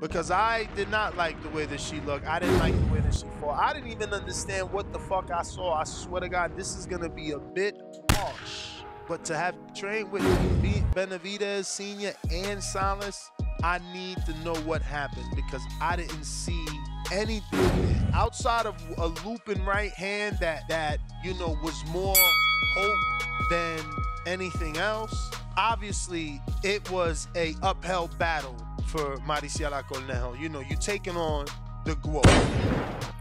because I did not like the way that she looked. I didn't like the way that she fought. I didn't even understand what the fuck I saw. I swear to God, this is gonna be a bit harsh. But to have trained with Benavidez Sr. and Silas, I need to know what happened because I didn't see anything outside of a looping right hand that you know was more hope than anything else. Obviously, it was a uphill battle for Maricela Cornejo. You know, you're taking on the GOAT.